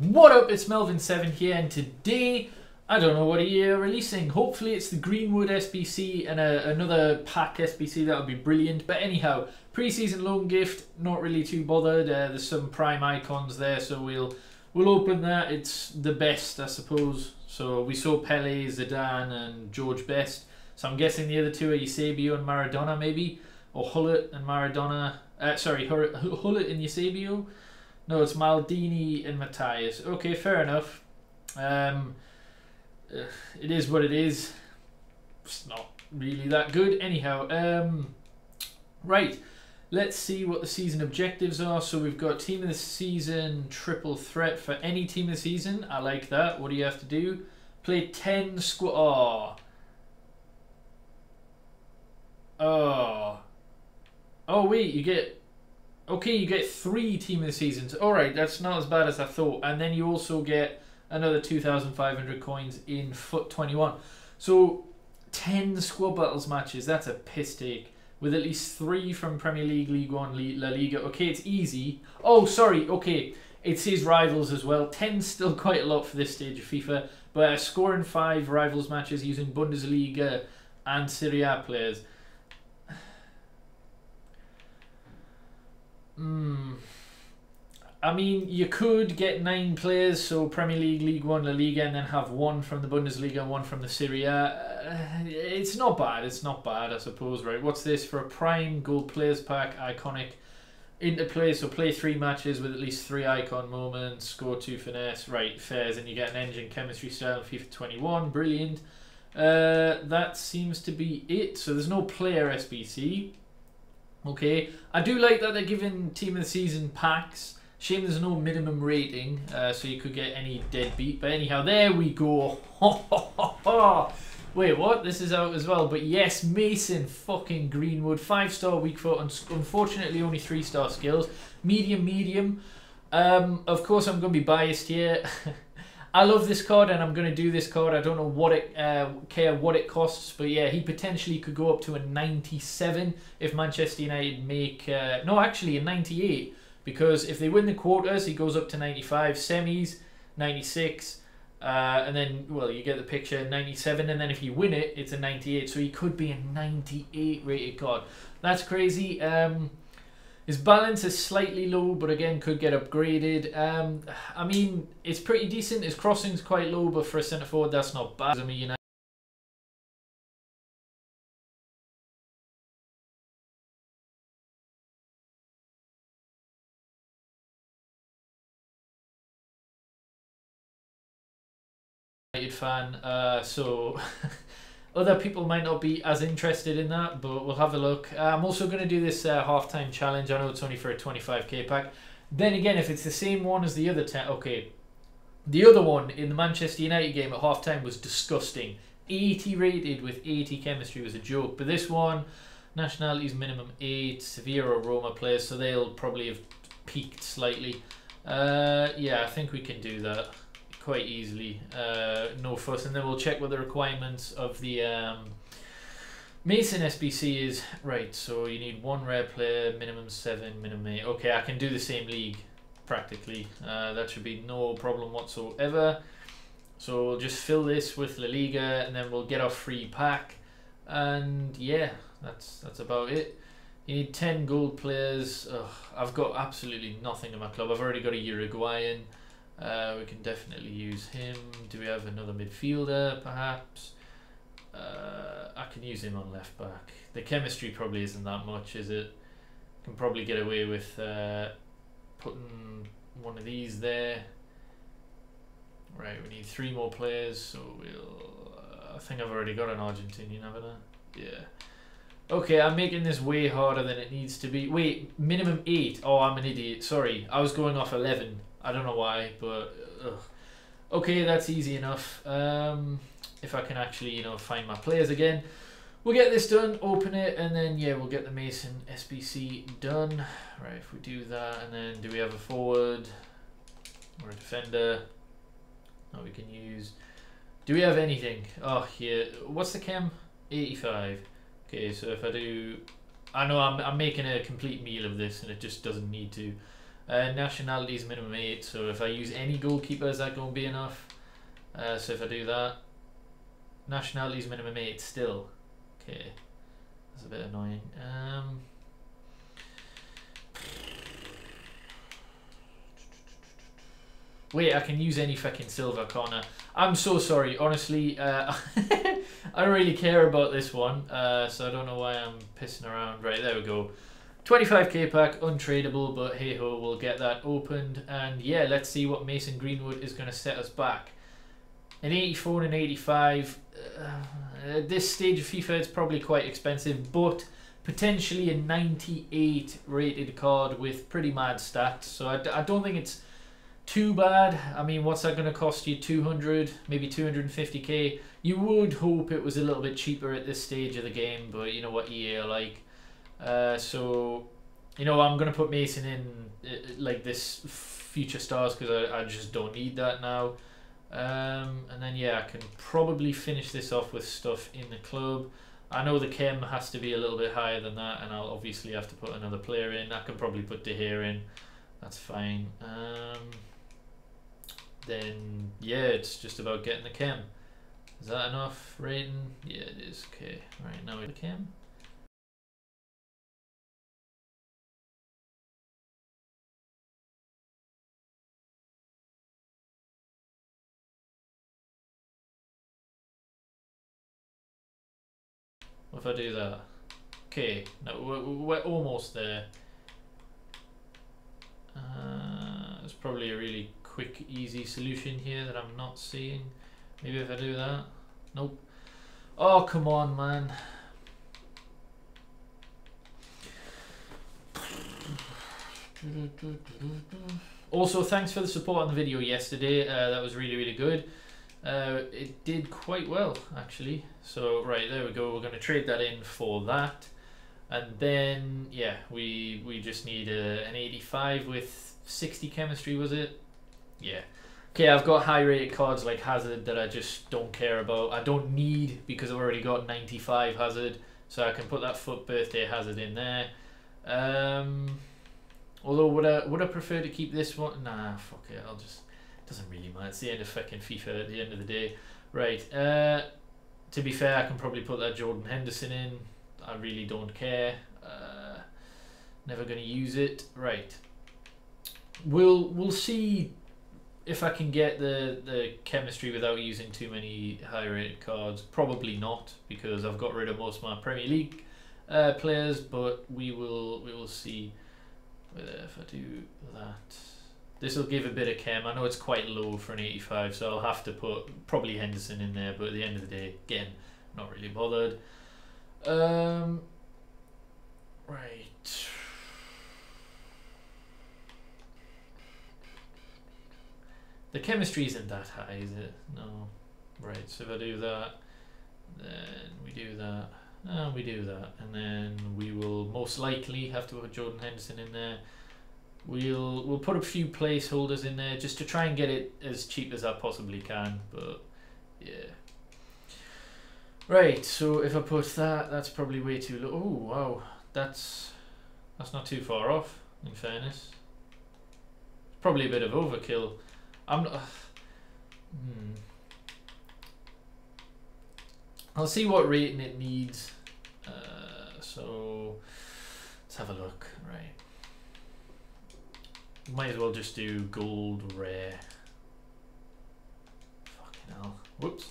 What up, it's Melvin7 here, and today, I don't know what EA are releasing. Hopefully it's the Greenwood SBC and another pack SBC, that would be brilliant. But anyhow, pre-season loan gift, not really too bothered. There's some prime icons there, so we'll open that. It's the best, I suppose. So we saw Pele, Zidane and George Best. So I'm guessing the other two are Eusebio and Maradona maybe, or Hullet and Maradona, sorry, Hullet and Eusebio. No, it's Maldini and Matthias. Okay, fair enough. It is what it is. It's not really that good. Anyhow, right. Let's see what the season objectives are. So we've got team of the season, triple threat for any team of the season. I like that. What do you have to do? Play 10 squad. Oh, wait, you get... Okay, you get 3 team of the seasons. Alright, that's not as bad as I thought. And then you also get another 2,500 coins in foot 21. So, 10 squad battles matches. That's a piss take. With at least 3 from Premier League, League One, La Liga. Okay, it's easy. Oh, sorry. Okay, it says rivals as well. 10's still quite a lot for this stage of FIFA. But scoring 5 rivals matches using Bundesliga and Serie A players. I mean, you could get 9 players, so Premier League, League One, La Liga, and then have 1 from the Bundesliga and 1 from the Serie A. It's not bad, I suppose, right? What's this? For a prime gold players pack, iconic interplay, so play 3 matches with at least 3 icon moments, score 2 finesse, right, fairs, and you get an engine chemistry style in FIFA 21, brilliant. That seems to be it, so there's no player SBC. Okay, I do like that they're giving team of the season packs. Shame there's no minimum rating, so you could get any deadbeat. But anyhow, there we go. Wait, what? This is out as well. But yes, Mason fucking Greenwood. 5-star weak foot, unfortunately only 3-star skills. Medium. Of course, I'm going to be biased here. I love this card and I'm going to do this card. I don't know what it care what it costs, but yeah, he potentially could go up to a 97 if Manchester United make no, actually a 98, because if they win the quarters, he goes up to 95, semis 96, and then, well, you get the picture, 97, and then if you win it, it's a 98. So he could be a 98 rated card. That's crazy. His balance is slightly low, but again, could get upgraded. I mean, it's pretty decent. His crossing's quite low, but for a centre forward, that's not bad. I mean, you know. Fan, so other people might not be as interested in that, but we'll have a look. I'm also going to do this halftime challenge. I know it's only for a 25k pack. Then again, if it's the same one as the other 10, okay, the other one in the Manchester United game at halftime was disgusting. 80 rated with 80 chemistry was a joke. But this one, nationalities minimum 8, Sevilla or Roma players, so they'll probably have peaked slightly. Yeah, I think we can do that quite easily, no fuss, and then we'll check what the requirements of the Mason SBC is. Right, so you need 1 rare player, minimum 7, minimum 8. Okay, I can do the same league practically. That should be no problem whatsoever. So we'll just fill this with La Liga, and then we'll get our free pack. And yeah, that's about it. You need 10 gold players. Ugh, I've got absolutely nothing in my club. I've already got a Uruguayan. We can definitely use him. Do we have another midfielder, perhaps? I can use him on left back. The chemistry probably isn't that much, is it? Can probably get away with putting one of these there. Right, we need 3 more players, so we'll... I think I've already got an Argentinian, haven't I? Yeah. Okay, I'm making this way harder than it needs to be. Wait, minimum 8. Oh, I'm an idiot. Sorry, I was going off 11. I don't know why, but ugh. Okay, that's easy enough. If I can actually, you know, find my players again, we'll get this done, open it, and then yeah, we'll get the Mason SBC done. Right, if we do that, and then do we have a forward or a defender? No, we can use. Do we have anything? Oh, yeah. What's the chem? 85. Okay, so if I do, I know I'm making a complete meal of this, and it just doesn't need to. Nationality is minimum 8, so if I use any goalkeeper, is that going to be enough? So if I do that, nationality is minimum 8 still. Okay, that's a bit annoying. Wait, I can use any fucking silver, can't I? I'm so sorry, honestly. I don't really care about this one, so I don't know why I'm pissing around. Right, there we go. 25k pack, untradeable, but hey ho, we'll get that opened. And yeah, let's see what Mason Greenwood is going to set us back. An 84 and an 85. At this stage of FIFA, it's probably quite expensive, but potentially a 98 rated card with pretty mad stats. So I don't think it's too bad. I mean, what's that going to cost you? 200, maybe 250k. You would hope it was a little bit cheaper at this stage of the game, but you know what EA are like. So, you know, I'm going to put Mason in like this future stars because I just don't need that now. And then, yeah, I can probably finish this off with stuff in the club. I know the chem has to be a little bit higher than that, and I'll obviously have to put another player in. I can probably put De Gea in. That's fine. Then, yeah, it's just about getting the chem. Is that enough rating? Yeah, it is. Okay, right, now the chem. What if I do that? Okay, no, we're almost there. There's probably a really quick, easy solution here that I'm not seeing. Maybe if I do that? Nope. Oh, come on, man. Also, thanks for the support on the video yesterday. That was really, really good. It did quite well, actually. So, right, there we go. We're going to trade that in for that. And then, yeah, we just need an 85 with 60 chemistry, was it? Yeah. Okay, I've got high-rated cards like Hazard that I just don't care about. I don't need because I've already got 95 Hazard, so I can put that foot birthday Hazard in there. Although, would I prefer to keep this one? Nah, fuck it. I'll just... Doesn't really matter. It's the end of fucking FIFA at the end of the day. Right. To be fair, I can probably put that Jordan Henderson in. I really don't care. Never going to use it. Right. We'll see if I can get the chemistry without using too many high-rated cards. Probably not, because I've got rid of most of my Premier League players. But we will see whether if I do that. This will give a bit of chem. I know it's quite low for an 85, so I'll have to put probably Henderson in there, but at the end of the day, again, not really bothered. Right. The chemistry isn't that high, is it? No. Right, so if I do that, then we do that, and we do that, and then we will most likely have to put Jordan Henderson in there. We'll put a few placeholders in there just to try and get it as cheap as I possibly can, but yeah. Right, so if I put that, that's probably way too low. Oh wow, that's not too far off. In fairness, probably a bit of overkill. I'm not. I'll see what rating it needs. So let's have a look. Right. Might as well just do gold rare. Fucking hell. Whoops.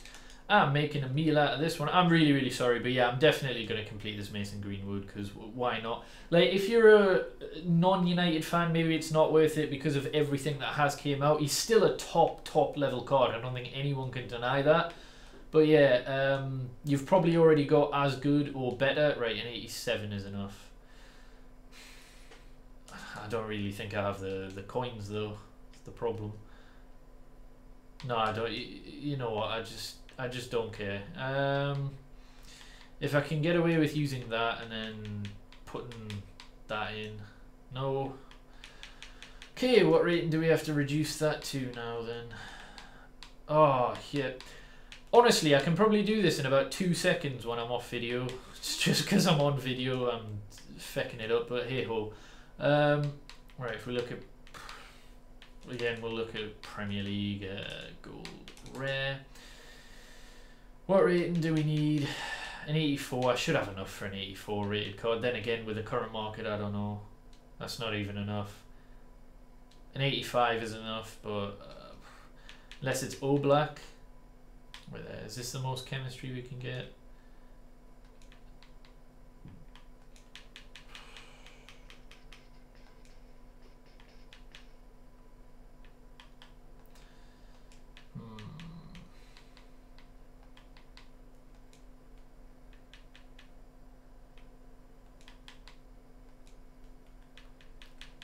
I'm making a meal out of this one. I'm really, really sorry, but yeah, I'm definitely going to complete this Mason Greenwood because why not? Like, if you're a non-United fan, maybe it's not worth it because of everything that has came out. He's still a top level card. I don't think anyone can deny that. But yeah, you've probably already got as good or better. Right, an 87 is enough. I don't really think I have the coins though. It's the problem. No, I don't. You know what? I just don't care. If I can get away with using that and then putting that in, no. Okay, what rating do we have to reduce that to now then? Oh yeah. Honestly, I can probably do this in about 2 seconds when I'm off video. It's just because I'm on video, I'm fecking it up. But hey ho. Right, if we look at Again, we'll look at Premier League Gold Rare. What rating do we need? An 84. I should have enough for an 84 rated card. Then again, with the current market, I don't know. That's not even enough. An 85 is enough, but unless it's all black. Wait, there. Is this the most chemistry we can get?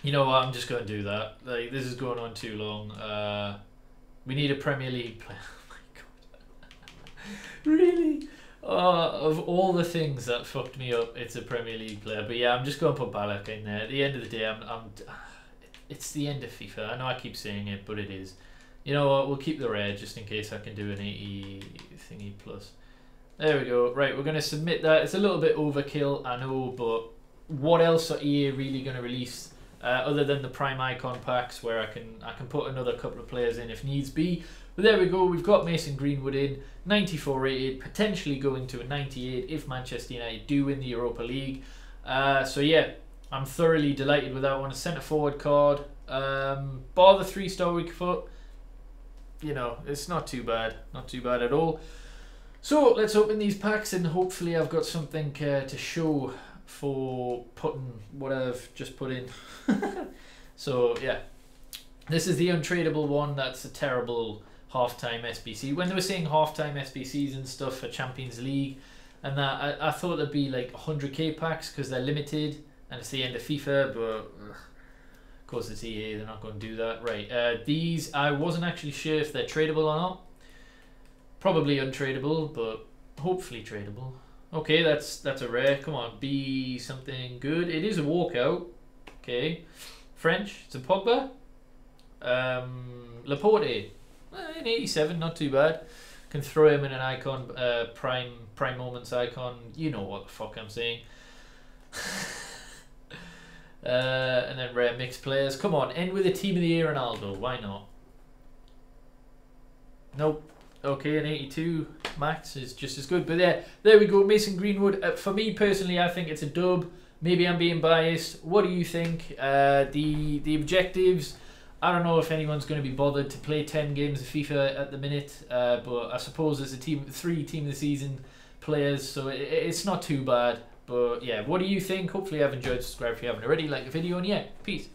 You know what, I'm just going to do that. Like, this is going on too long. We need a Premier League player. Oh my god. Really? Of all the things that fucked me up, it's a Premier League player. But yeah, I'm just going to put Balak in there. At the end of the day, it's the end of FIFA. I know I keep saying it, but it is. You know what, we'll keep the rare just in case I can do an 80 thingy plus. There we go. Right, we're going to submit that. It's a little bit overkill, I know, but what else are EA really going to release? Other than the prime icon packs, where I can put another couple of players in if needs be. But there we go, we've got Mason Greenwood in, 94 rated, potentially going to a 98 if Manchester United do win the Europa League. So yeah, I'm thoroughly delighted with that one. A centre forward card, bar the 3-star weak foot, you know, it's not too bad, not too bad at all. So let's open these packs and hopefully I've got something to show for putting what I've just put in. So yeah, this is the untradeable one. That's a terrible halftime SBC. When they were saying halftime SBCs and stuff for Champions League and that, I thought there'd be like 100k packs because they're limited and it's the end of FIFA, but of course it's EA, they're not going to do that. Right, these I wasn't actually sure if they're tradable or not. Probably untradeable, but hopefully tradable. Okay, that's a rare. Come on, be something good. It is a walkout. Okay, French. It's a Pogba. Laporte. An 87, not too bad. Can throw him in an icon, prime moments icon. You know what the fuck I'm saying. And then rare mixed players. Come on, end with a team of the year Ronaldo. Why not? Nope. Okay, an 82 max is just as good. But yeah, there we go. Mason Greenwood. For me personally, I think it's a dub. Maybe I'm being biased. What do you think? The objectives, I don't know if anyone's going to be bothered to play 10 games of FIFA at the minute. But I suppose there's a team, 3 team of the season players, so it's not too bad. But yeah, what do you think? Hopefully you have enjoyed. Subscribe if you haven't already. Like the video, and yeah, peace.